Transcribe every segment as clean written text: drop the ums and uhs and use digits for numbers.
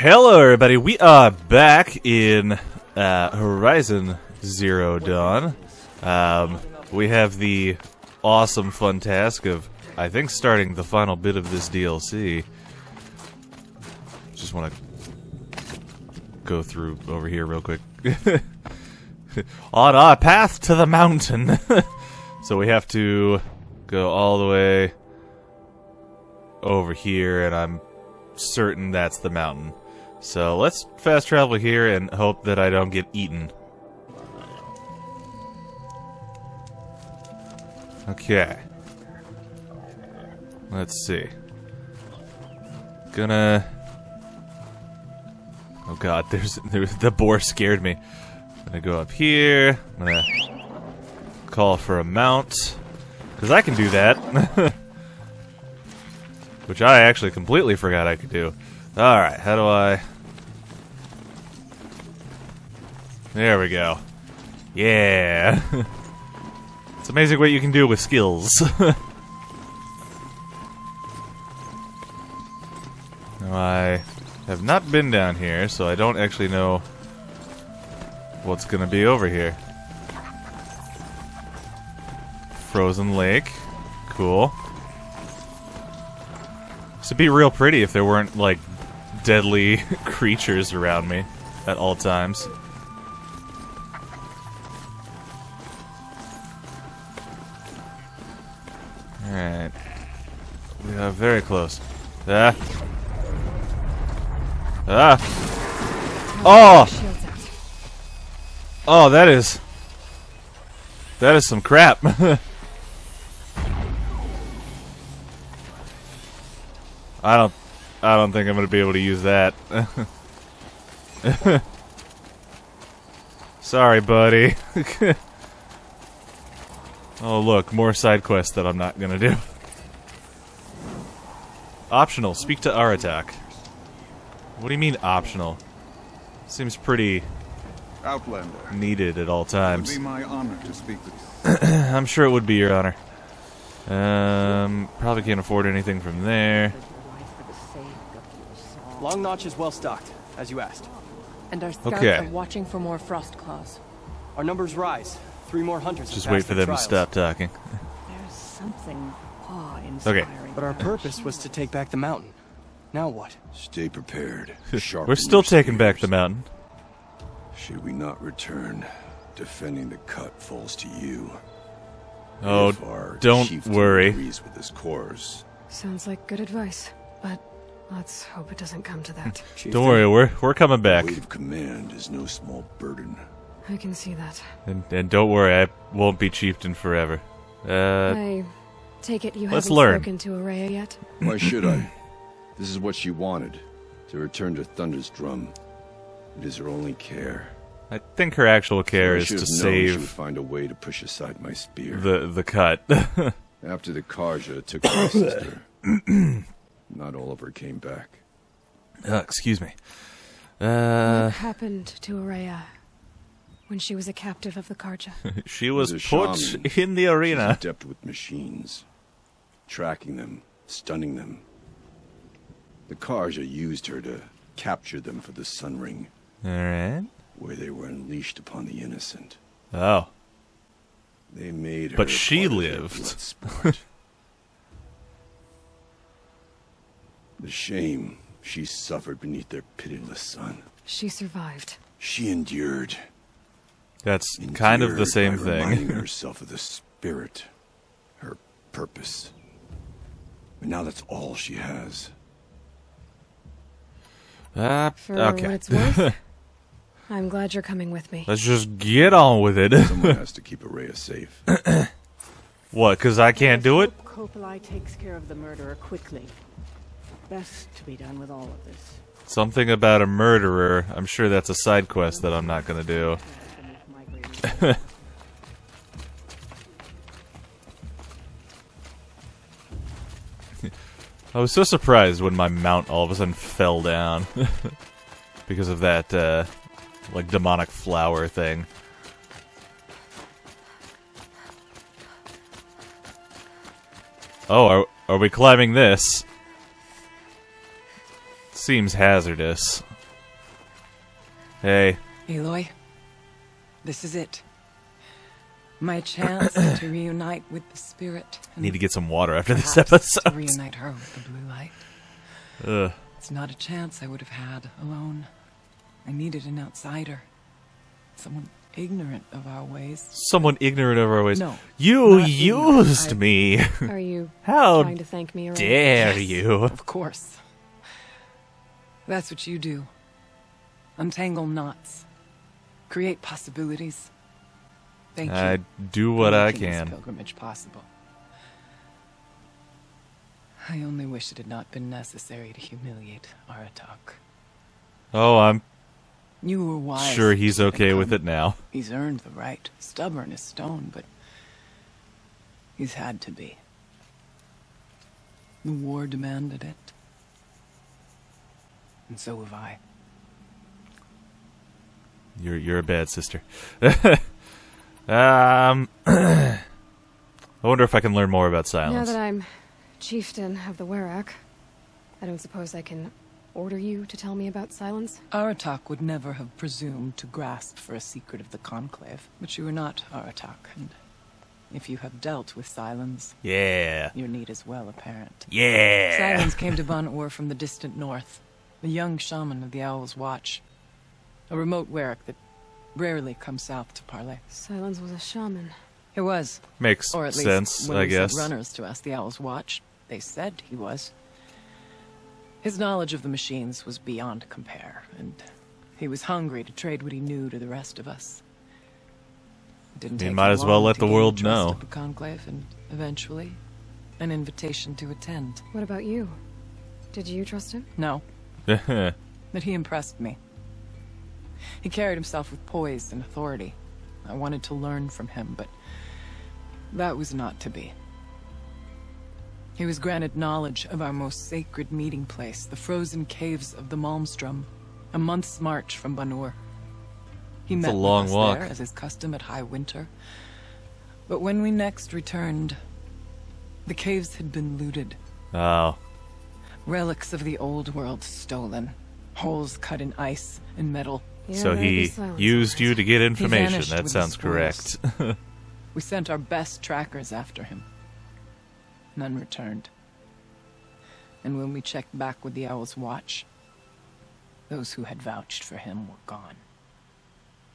Hello everybody, we are back in Horizon Zero Dawn. We have the awesome fun task of, I think, starting the final bit of this DLC. Just want to go through over here real quick. On our path to the mountain. So we have to go all the way over here, and I'm certain that's the mountain. So let's fast travel here and hope that I don't get eaten. Okay. Let's see. Gonna... Oh god, there's the boar scared me. Gonna go up here. I'm gonna call for a mount. Because I can do that. Which I actually completely forgot I could do. Alright, how do I... There we go. Yeah! It's amazing what you can do with skills. Now, I have not been down here, so I don't actually know what's gonna be over here. Frozen lake. Cool. It'd be real pretty if there weren't, like, deadly creatures around me at all times. Alright. We are very close. Ah! Ah! Oh! Oh, that is... That is some crap! I don't think I'm gonna be able to use that. Sorry, buddy. Oh, look, more side quests that I'm not gonna do. Optional. Speak to Aratak. What do you mean optional? Seems pretty Outlander. Needed at all times. It would be my honor to speak with you. I'm sure it would be your honor. Probably can't afford anything from there. Long Notch is well stocked, as you asked. And our scouts are watching for more frost claws. Our numbers rise. 3 more hunters. Just wait for them to stop talking. There's something awe-inspiring. Okay. But our purpose was to take back the mountain. Now what? Stay prepared. We're still taking back the mountain. Should we not return, defending the cut falls to you. Oh, don't worry. With this course. Sounds like good advice, but. Let's hope it doesn't come to that. Don't worry, we're coming back. The weight of command is no small burden. I can see that. And don't worry, I won't be chieftain forever. I take it you haven't spoken to Araya yet? Why should I? This is what she wanted, to return to Thunder's drum. It is her only care. I think her actual care is to save. She would find a way to push aside my spear. The cut. After the Carja took my sister. Not all of her came back. Excuse me. What happened to Araya when she was a captive of the Carja? She was put in the arena. She's adept with machines. Tracking them, stunning them. The Carja used her to capture them for the Sun Ring. Alright. Where they were unleashed upon the innocent. Oh. They made her. But she lived. The shame she suffered beneath their pitiless sun. She survived. She endured. That's kind of the same thing. Reminding herself of the spirit, her purpose. But now that's all she has. For what it's worth, I'm glad you're coming with me. Let's just get on with it. Someone has to keep Araya safe. What? Because I can't do it. Copelai takes care of the murderer quickly. Best to be done with all of this. Something about a murderer. I'm sure that's a side quest that I'm not gonna do. I was so surprised when my mount all of a sudden fell down because of that like demonic flower thing. Oh, are we climbing this? Seems hazardous. Hey. Aloy, this is it. My chance to reunite with the spirit. Need to get some water after this episode. To reunite her with the blue light. Ugh. It's not a chance I would have had alone. I needed an outsider. Someone ignorant of our ways. Someone ignorant of our ways. No. You used me. Are you trying to thank me? How dare you? Of course. That's what you do. Untangle knots. Create possibilities. Thank you. I do what I can. This pilgrimage possible. I only wish it had not been necessary to humiliate Aratak. Oh, You were wise. Sure, he's okay with it now. He's earned the right. Stubborn as stone, but he's had to be. The war demanded it. And so have I. You're a bad sister. I wonder if I can learn more about Silence. Now that I'm chieftain of the Warrack, I don't suppose I can order you to tell me about Silence? Aratak would never have presumed to grasp for a secret of the Conclave, but you are not Aratak, and if you have dealt with Silence, your need is well apparent. Silence came to Bon-Oor from the distant north, the young shaman of the Owl's Watch, a remote Warrack that rarely comes south to parley. Silence was a shaman. It was. Makes or at least sense, when I guess. Runners to us, the Owl's Watch, they said he was. His knowledge of the machines was beyond compare, and he was hungry to trade what he knew to the rest of us. It didn't take might as well let the world know. The conclave, and eventually, an invitation to attend. What about you? Did you trust him? No. But he impressed me. He carried himself with poise and authority. I wanted to learn from him, but that was not to be. He was granted knowledge of our most sacred meeting place, the frozen caves of the Malmström, a month's march from Banur. He met us there, as his custom at High Winter. But when we next returned, the caves had been looted. Oh. Relics of the old world stolen, holes cut in ice and metal. Yeah, so he used you to get information. That sounds correct. We sent our best trackers after him. None returned. And when we checked back with the Owl's Watch, those who had vouched for him were gone,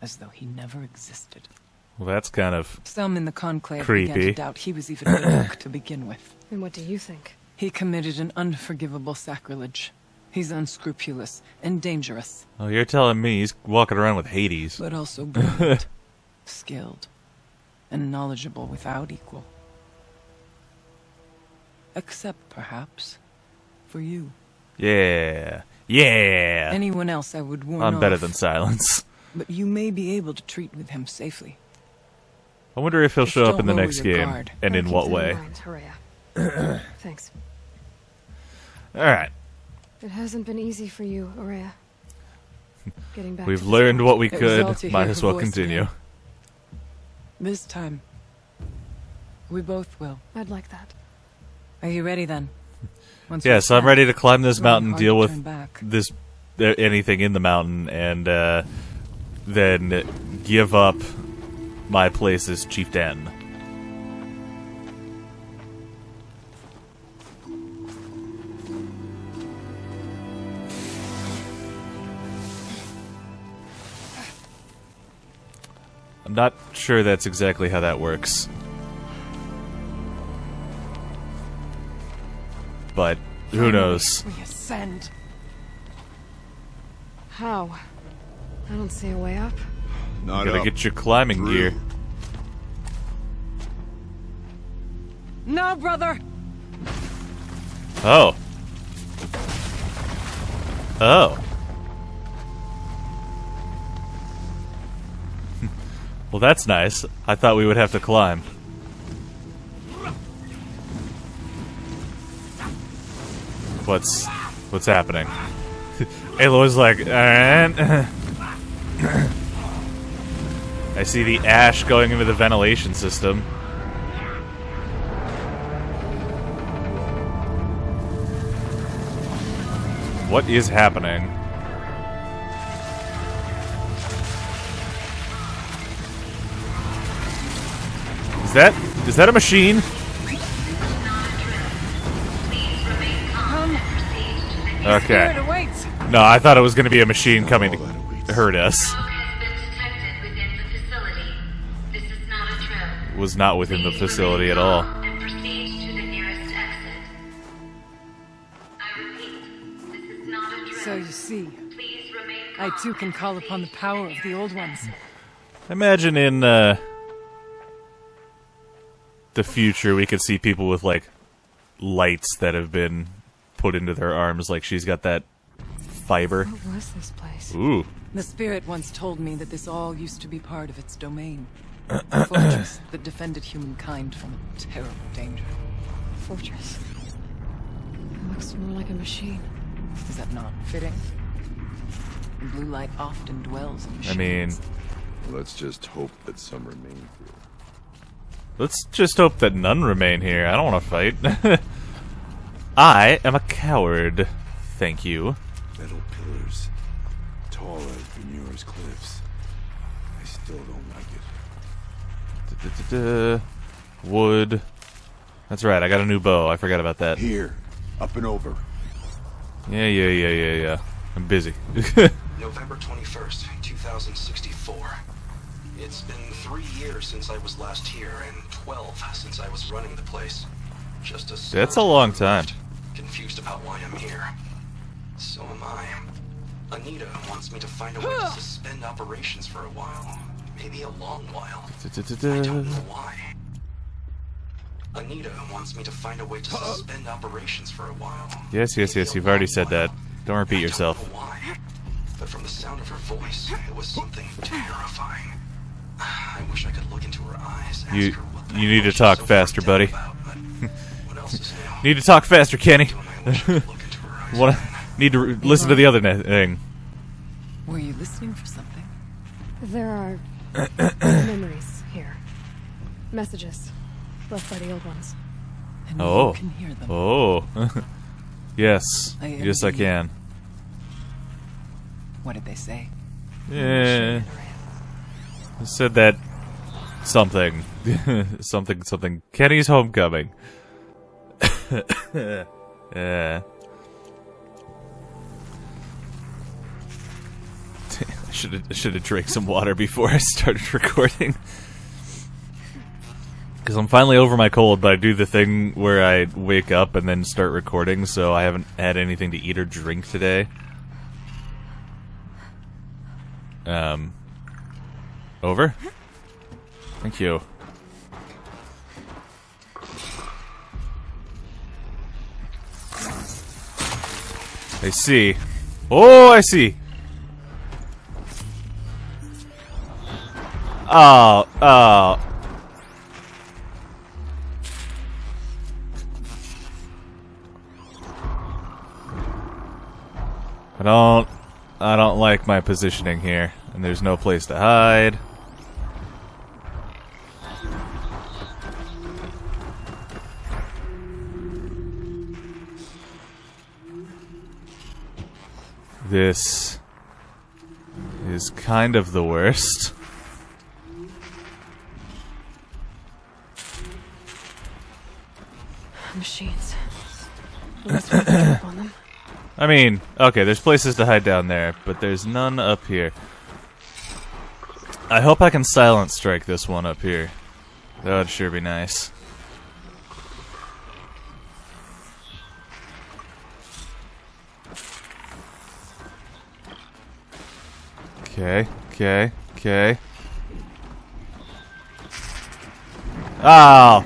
as though he never existed. Well, that's kind of creepy. Some in the Conclave began to doubt he was even Luke to begin with. And what do you think? He committed an unforgivable sacrilege. He's unscrupulous and dangerous. Oh, you're telling me he's walking around with Hades. But also brilliant, skilled, and knowledgeable without equal. Except, perhaps, for you. Yeah. Yeah. Anyone else I would warn I'm better than Silence. But you may be able to treat with him safely. I wonder if he'll show up in the next game, and in what way. Thanks. Alright. It hasn't been easy for you, Araya. Getting back We've learned what we could. Might as well continue. This time, we both will. I'd like that. Are you ready then? Yes, I'm ready to climb this mountain, deal with this anything in the mountain, and then give up my place as chieftain. I'm not sure that's exactly how that works. But who knows? We ascend. How? I don't see a way up. Not gotta get your climbing gear. No, brother. Oh. Oh. Well, that's nice. I thought we would have to climb. What's happening? Aloy's like, and I see the ash going into the ventilation system. What is happening? Is that a machine? Okay. No, I thought it was going to be a machine coming to hurt us. It was not within the facility at all. So you see, I too can call upon the power of the old ones. Imagine in the future we could see people with, like, lights that have been put into their arms, like she's got that fiber. What was this place? Ooh. The spirit once told me that this all used to be part of its domain. A fortress that defended humankind from a terrible danger. Fortress? It looks more like a machine. Is that not fitting? The blue light often dwells in machines. I mean... let's just hope that some remain here. Let's just hope that none remain here. I don't want to fight. I am a coward. Thank you. Metal pillars. Tall as Banur's cliffs. I still don't like it. Wood. That's right, I got a new bow. I forgot about that. Here. Up and over. Yeah. I'm busy. November 21st, 2064. It's been 3 years since I was last here, and 12 since I was running the place. Just a that's a long time. Confused about why I'm here. So am I. Anita wants me to find a way to suspend operations for a while. Maybe a long while. I don't know why. Anita wants me to find a way to suspend operations for a while. Yes, you've already said that. Don't repeat yourself. I don't know why, but from the sound of her voice, it was something terrifying. I wish I could look into her eyes. You need to talk faster, buddy. What else is new? Need to talk faster, Kenny. Need to listen to the other thing. Were you listening for something? There are memories here. Messages left by the old ones. And you can hear them. Yes, I can. What did they say? Yeah. They said that something. something. Kenny's homecoming. Yeah. I should have drank some water before I started recording. Because I'm finally over my cold, but I do the thing where I wake up and then start recording, so I haven't had anything to eat or drink today. Over? Thank you. I see. Oh, I see! Oh. I don't like my positioning here, and there's no place to hide. This is kind of the worst. Machines. I mean, okay, there's places to hide down there, but there's none up here. I hope I can silence strike this one up here. That would sure be nice. Okay. Oh!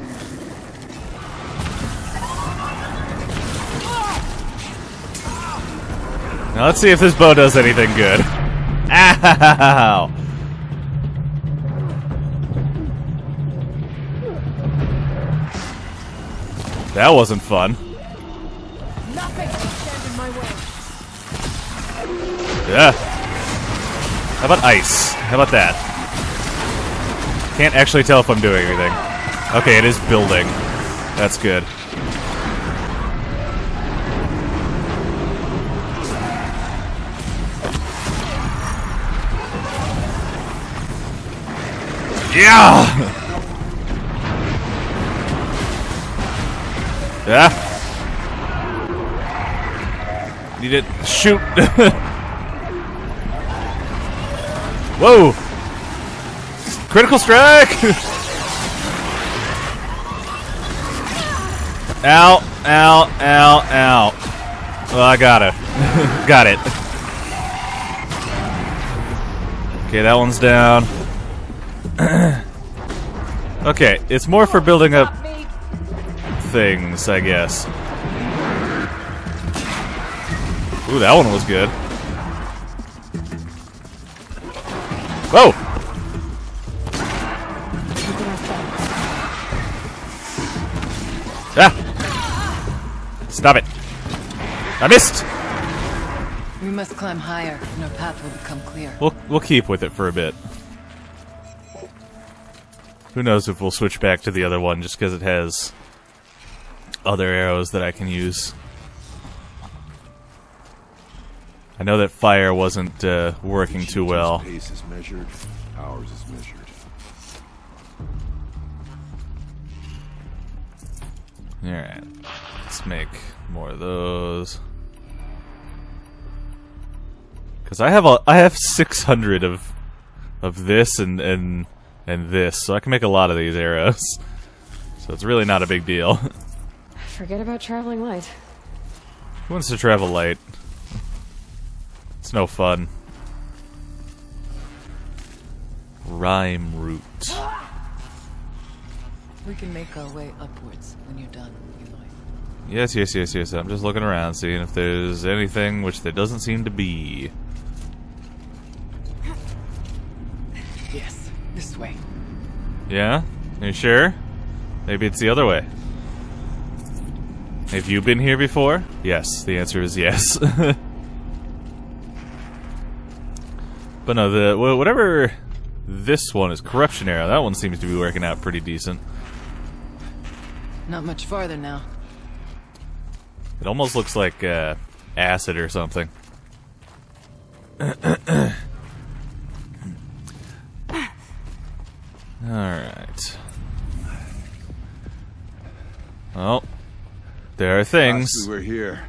Now let's see if this bow does anything good. Ow! That wasn't fun. Nothing can stand in my way. Yeah. How about ice? How about that? Can't actually tell if I'm doing anything. Okay, it is building. That's good. Yeah! Yeah. Need it. Shoot. Whoa. Critical strike. Ow, ow, ow, ow. Well, I got it. Got it. Okay, that one's down. Okay, it's more for building up things, I guess. Ooh, that one was good. Whoa! Ah! Stop it! I missed! We must climb higher, and our path will become clear. We'll keep with it for a bit. Who knows if we'll switch back to the other one, just because it has other arrows that I can use. I know that fire wasn't working too well. Pace is measured. Ours is measured. All right, let's make more of those. Because I have 600 of this and this, so I can make a lot of these arrows. So it's really not a big deal. Forget about traveling light. Who wants to travel light? It's no fun. Rhyme root. We can make our way upwards when you're done, Aloy. Yes, yes, yes, yes. I'm just looking around, seeing if there's anything, which there doesn't seem to be. Yes, this way. Yeah? Are you sure? Maybe it's the other way. Have you been here before? Yes. The answer is yes. But no, whatever this one is, corruption arrow. That one seems to be working out pretty decent. Not much farther now. It almost looks like acid or something. Alright. Oh. There are things. Last we were here.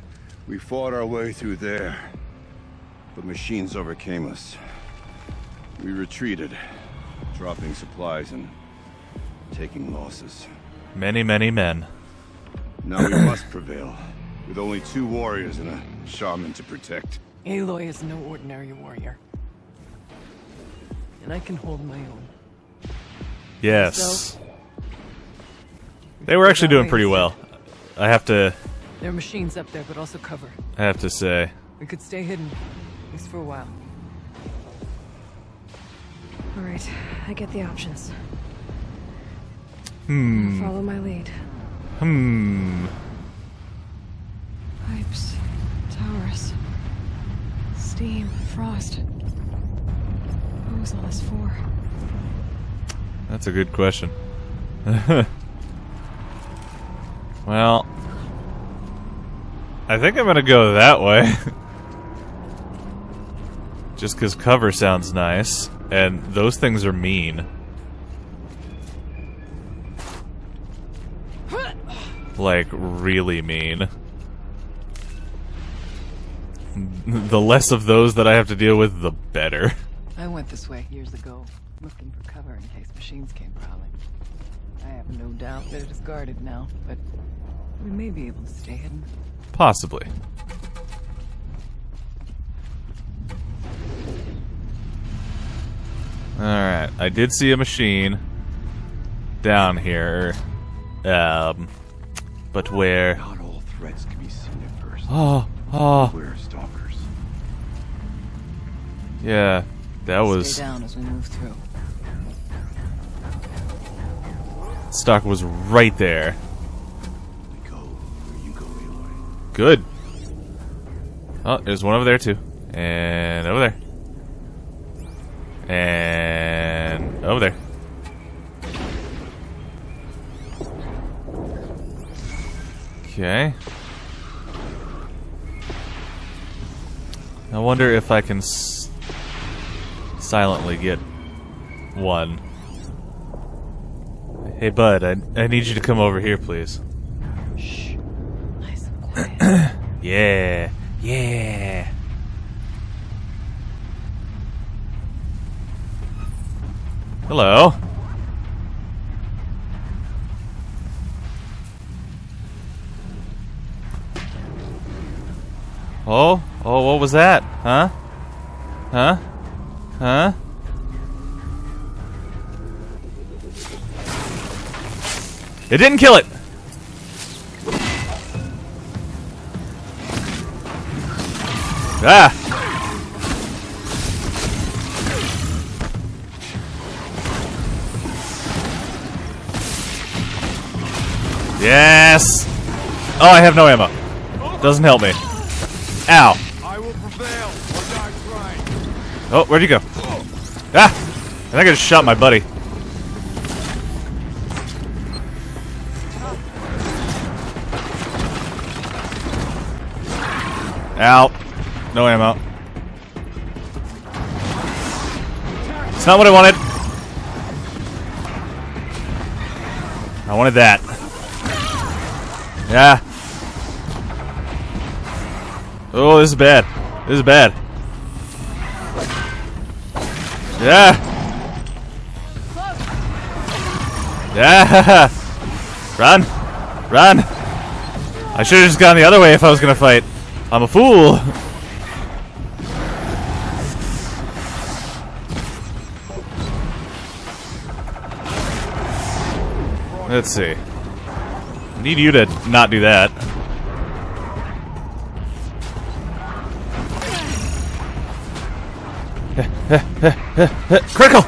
We fought our way through there. But machines overcame us. We retreated, dropping supplies and taking losses. Many, many men. Now we must prevail, with only two warriors and a shaman to protect. Aloy is no ordinary warrior. And I can hold my own. Yes. So, they were actually doing pretty well. I have to... There are machines up there, but also cover. I have to say. We could stay hidden, at least for a while. Alright, I get the options. Hmm. I'll follow my lead. Hmm. Pipes, towers, steam, frost. What was all this for? That's a good question. Well, I think I'm gonna go that way. Just because cover sounds nice, and those things are mean. Like, really mean. The less of those that I have to deal with, the better. I went this way years ago, looking for cover in case machines came prowling. I have no doubt that it is guarded now, but we may be able to stay hidden. Possibly. Alright, I did see a machine down here. But where? Not all threats can be seen at first. Oh, oh. We're stalkers. Yeah, that was. Stay down as we move through. Stock was right there. We go where you go, Aloy. Good. Oh, there's one over there too. And over there. And over there. Okay. I wonder if I can silently get one. Hey, bud, I need you to come over here, please. Shh. Yeah. Yeah. Hello. Oh? Oh, what was that? Huh? Huh? Huh? It didn't kill it! Ah! Yes! Oh, I have no ammo. Doesn't help me. Ow! I will prevail, or die trying. Oh, where'd you go? Ah! I think I just shot my buddy. Ow. No ammo. It's not what I wanted. I wanted that. Yeah. Oh, this is bad. This is bad. Yeah. Yeah. Run. Run. I should have just gone the other way if I was gonna fight. I'm a fool. Let's see. I need you to not do that. Critical!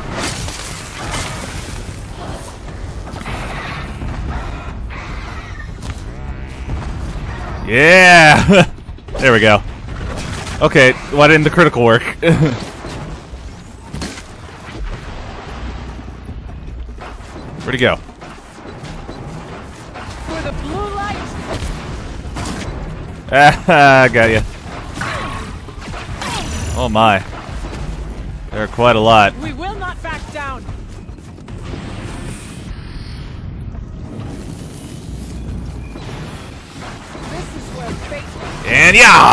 Yeah! There we go. Okay, why didn't the critical work? Where'd he go? For the blue light. Ah, got ya. Oh my. There are quite a lot. We will not back down. This is where fate. And yeah.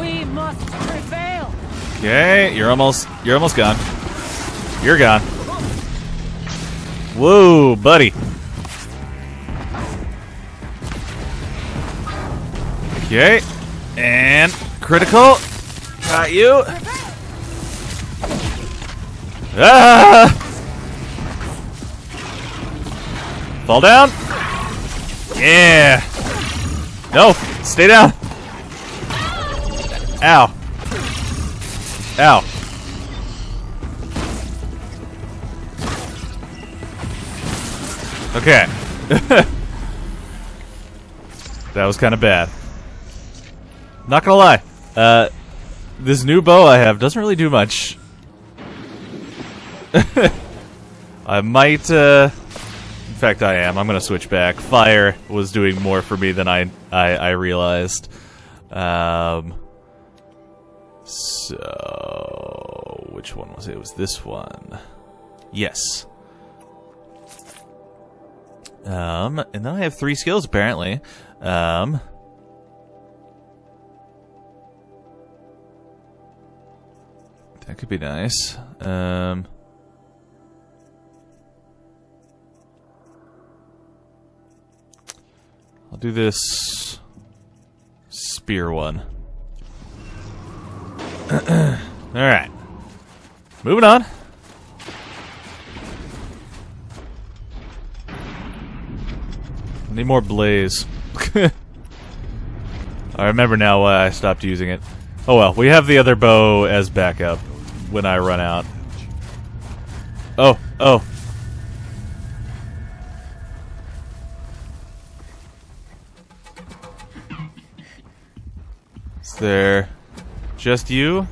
We must prevail. Okay, you're almost gone. You're gone. Whoa, buddy. Okay, and critical. Got you. Ah! Fall down. Yeah. No, stay down. Ow. Ow. Okay. That was kind of bad. Not gonna lie, this new bow I have doesn't really do much. I might, in fact I am, I'm gonna switch back. Fire was doing more for me than I realized. So, which one was it? It was this one. Yes. And then I have 3 skills apparently. That could be nice. I'll do this spear one. Alright. Moving on. I need more blaze. I remember now why I stopped using it. Oh well, we have the other bow as backup. When I run out. Oh, oh. Is there just you?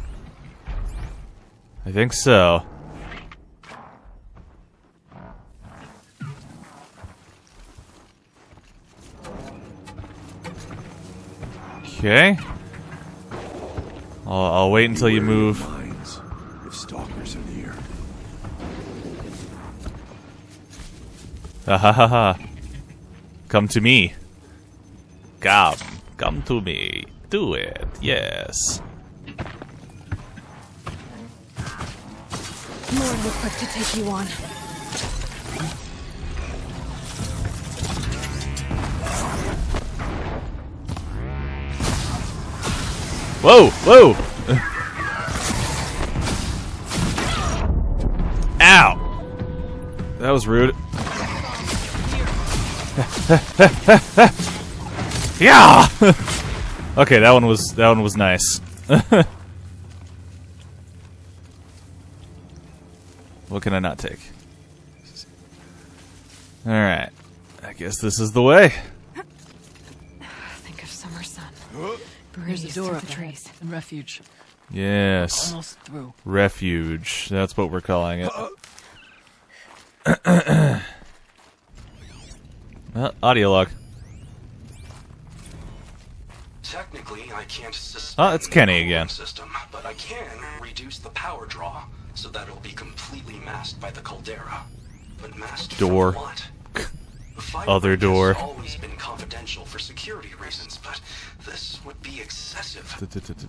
I think so. Okay. I'll wait until you move. Stalkers are near. Ahahaha. Come to me. Come to me. Do it. Yes. More will quick to take you on. Whoa! Whoa! Ow! That was rude. Yeah! Okay, that one was nice. What can I not take? All right, I guess this is the way. Think of summer sun. There's a door up there and refuge. Yes. Almost through. Refuge. That's what we're calling it. Audio log. Technically, I can't suspend it's Kenny again. System, but I can reduce the power draw so that it'll be completely masked by the caldera. But masked door. From what? The other door. Always been confidential for security reasons, but this would be excessive.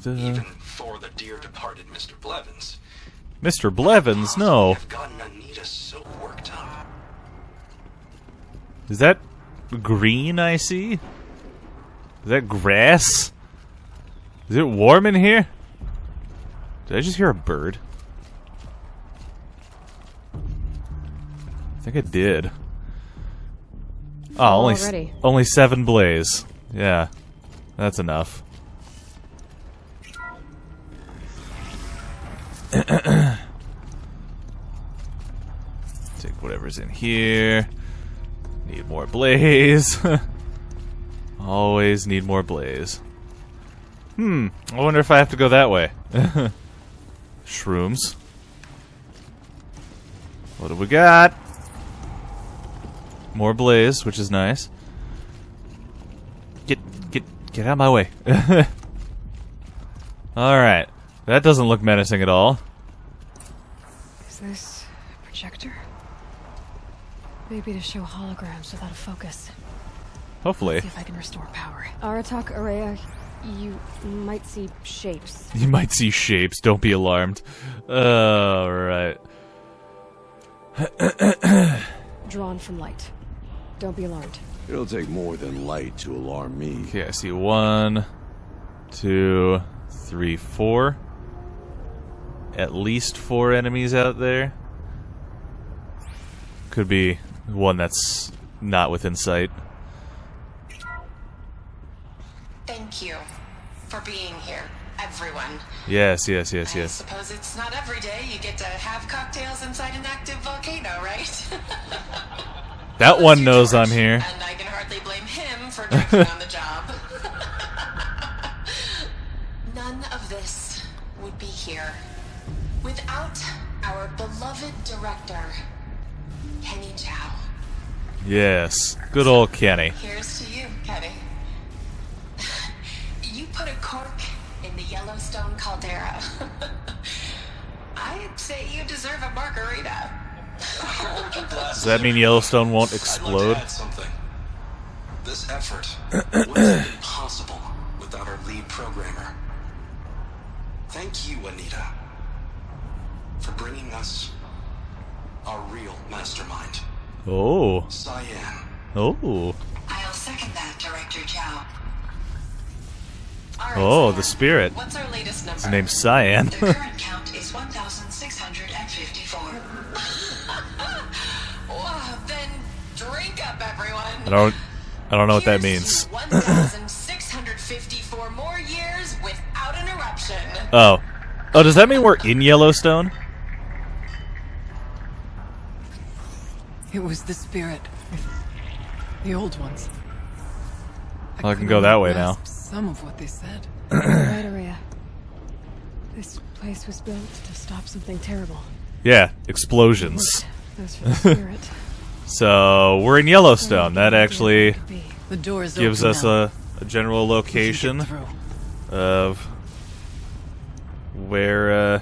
Even for the dear departed Mr. Blevins. Mr. Blevins, no. I've gotten Anita so worked up. Is that green I see? Is that grass? Is it warm in here? Did I just hear a bird? I think I did. Oh, only 7 blaze. Yeah, that's enough. Take whatever's in here. Need more blaze. Always need more blaze. I wonder if I have to go that way. Shrooms. What do we got? More blaze, which is nice. Get out of my way. Alright. That doesn't look menacing at all. Is this a projector? Maybe to show holograms without a focus. Hopefully. Let's see if I can restore power. Aratak, Araya, you might see shapes. You might see shapes. Don't be alarmed. All right. Drawn from light. Don't be alarmed. It'll take more than light to alarm me. Okay, I see 1, 2, 3, 4. At least 4 enemies out there. Could be one that's not within sight. Thank you for being here, everyone. Yes. I suppose it's not every day you get to have cocktails inside an active volcano, right? That one knows I'm here. And I can hardly blame him for drinking on the job. None of this would be here without our beloved director, Kenny Chow. Yes, good old Kenny. Here's to you, Kenny. You put a cork in the Yellowstone caldera. I'd say you deserve a margarita. Does that mean Yellowstone won't explode? I'd like to add something. This effort was impossible without our lead programmer. Thank you, Anita, for bringing us our real mastermind. Oh. Cyan. Oh. I'll second that, Director Zhao. Right, oh, Cyan. The spirit. What's our latest number? His name's Cyan. The current count is 1,654. Well, then drink up, everyone. I don't know what that means. 1,654 more years without an eruption. Oh. Oh, does that mean we're in Yellowstone? It was the spirit. The old ones. I can go that way now. Some of what they said. Right, Araya. This place was built to stop something terrible. Yeah, explosions. That's for the spirit. So we're in Yellowstone. That actually gives us a general location of where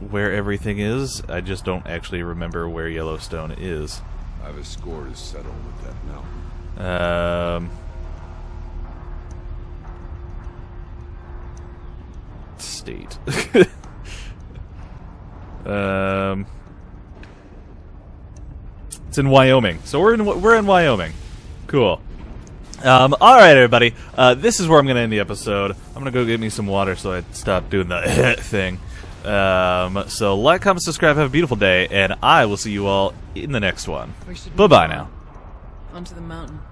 where everything is. I just don't actually remember where Yellowstone is. I have a score to settle with that mountain. State. It's in Wyoming, so we're in Wyoming. Cool. All right, everybody. This is where I'm gonna end the episode. I'm gonna go get me some water, so I stop doing the thing. So like, comment, subscribe, have a beautiful day, and I will see you all in the next one. Bye bye now. Onto the mountain.